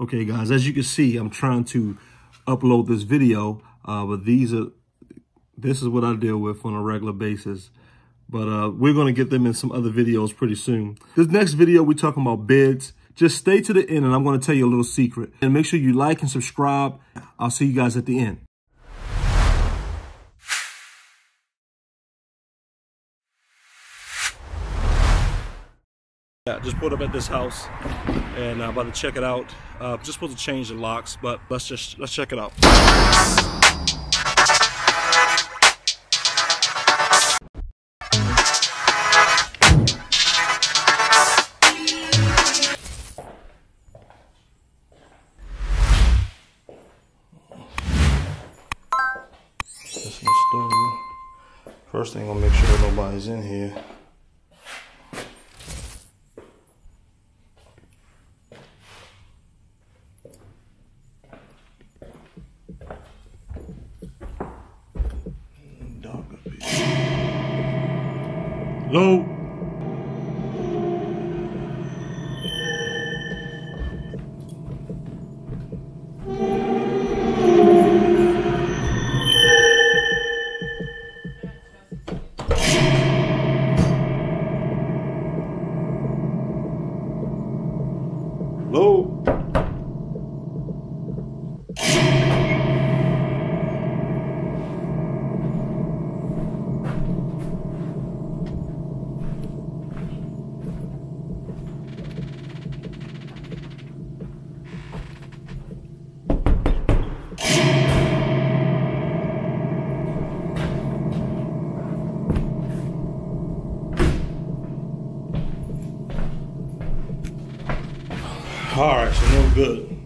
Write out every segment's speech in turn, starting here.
Okay, guys, as you can see, I'm trying to upload this video, but this is what I deal with on a regular basis. But we're going to get them in some other videos pretty soon. This next video, we're talking about beds. Just stay to the end, and I'm going to tell you a little secret. And make sure you like and subscribe. I'll see you guys at the end. I just pulled up at this house, and I'm about to check it out. I'm just supposed to change the locks, but let's check it out. That's my story. First thing, I'll make sure nobody's in here. Hello? Hello? All right, so no good.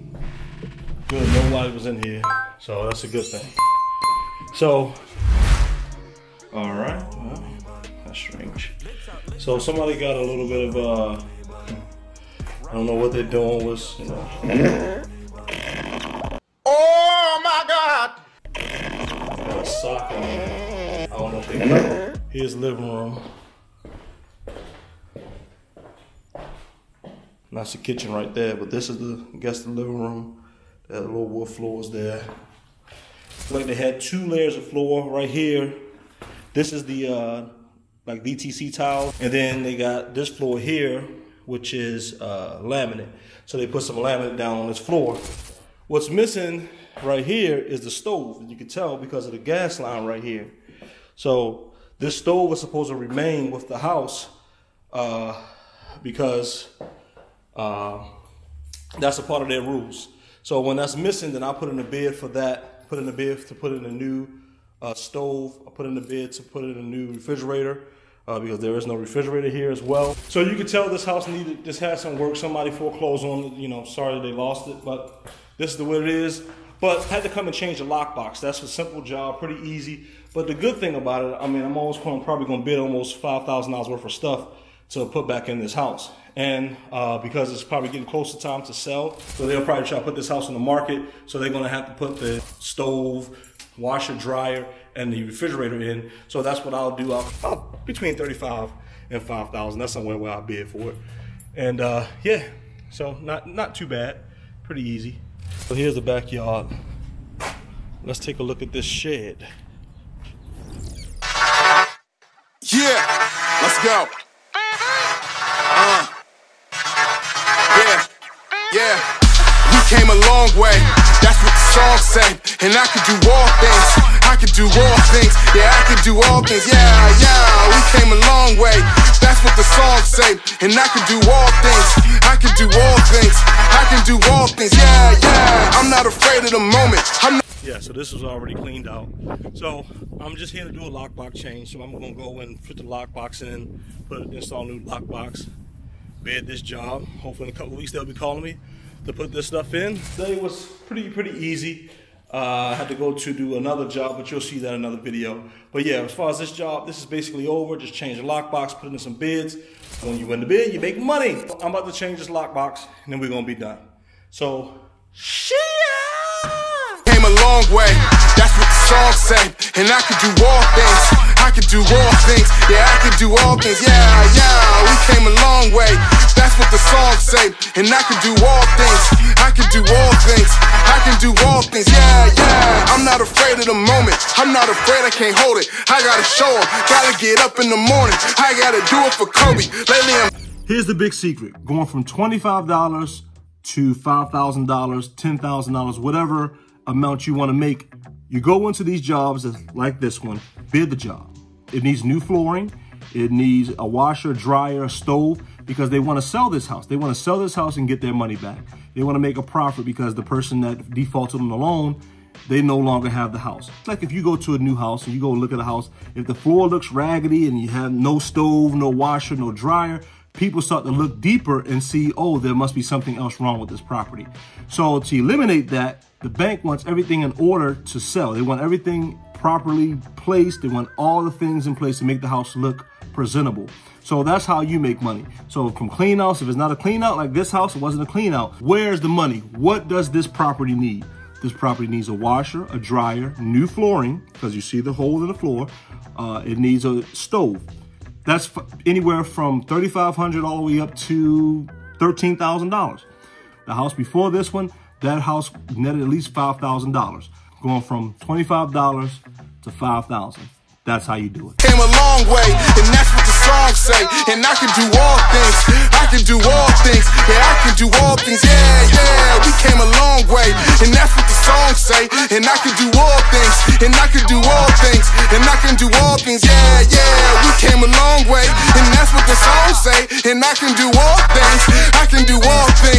Good, nobody was in here, so that's a good thing. So, all right, well, that's strange. So somebody got a little bit of, I don't know what they're doing was, you know. Oh my God! Got a sock on. I don't know if they got. Here's living room. That's the kitchen right there, but this is the, I guess, the living room. That little wood floor is there. Like they had two layers of floor right here. This is the like DTC tile, and then they got this floor here, which is laminate. So they put some laminate down on this floor. What's missing right here is the stove, and you can tell because of the gas line right here. So this stove was supposed to remain with the house because. That's a part of their rules. So when that's missing, then I put in a bid for that. Put in a bid to put in a new stove. I put in a bid to put in a new refrigerator because there is no refrigerator here as well. So you can tell this house needed. This had some work. Somebody foreclosed on it. You know, sorry they lost it, but this is the way it is. But I had to come and change the lockbox. That's a simple job, pretty easy. But the good thing about it, I mean, I'm always probably going to bid almost $5,000 worth of stuff to put back in this house. And because it's probably getting closer time to sell, so they'll probably try to put this house on the market. So they're gonna have to put the stove, washer, dryer, and the refrigerator in. So that's what I'll do. I'll between 35 and 5,000. That's somewhere where I'll bid for it. And yeah, so not too bad, pretty easy. So here's the backyard. Let's take a look at this shed. Yeah, let's go. Yeah, we came a long way, that's what the song say. And I could do all things, I could do all things. Yeah, I could do all things, yeah, yeah. We came a long way, that's what the song say. And I could do all things, I could do all things. I can do all things, yeah, yeah. I'm not afraid of the moment, yeah, so this was already cleaned out. So I'm just here to do a lockbox change. So I'm gonna go and put the lockbox in, install a new lockbox. Bid this job. Hopefully in a couple of weeks they'll be calling me to put this stuff in. Today was pretty easy. I had to go to do another job, but you'll see that in another video. But yeah, as far as this job, this is basically over. Just change the lockbox, put in some bids. When you win the bid, you make money. I'm about to change this lockbox, and then we're gonna be done. So, she came a long way. That's what. shark type, and I could do all things. I could do raw things, yeah, I could do all things. Yeah, yeah, we came a long way. That's what the song say. And I could do all things. I could do all things. I can do all things. Yeah, yeah. I'm not afraid of the moment. I'm not afraid I can't hold it. I gotta show 'em. Gotta get up in the morning. I gotta do it for Kobe. Lately, I'm. Here's the big secret: going from $25 to $5,000, $10,000, whatever amount you want to make. You go into these jobs like this one, bid the job. It needs new flooring. It needs a washer, dryer, stove, because they want to sell this house. They want to sell this house and get their money back. They want to make a profit because the person that defaulted on the loan, they no longer have the house. Like if you go to a new house and you go look at a house, if the floor looks raggedy and you have no stove, no washer, no dryer, people start to look deeper and see, oh, there must be something else wrong with this property. So to eliminate that, the bank wants everything in order to sell. They want everything properly placed. They want all the things in place to make the house look presentable. So that's how you make money. So from clean outs, if it's not a clean out like this house, it wasn't a clean out. Where's the money? What does this property need? This property needs a washer, a dryer, new flooring, because you see the hole in the floor. It needs a stove. That's anywhere from $3,500 all the way up to $13,000. The house before this one, that house netted at least $5,000, going from $25 to $5,000. That's how you do it. Came a long way, and that's what the song say. And I can do all things. I can do all things. Yeah, I can do all things. Yeah, yeah. We came a long way, and that's what the song say. And I can do all things. And I can do all things. And I can do all things. Yeah, yeah. We came a long way, and that's what the song say. And I can do all things. I can do all things.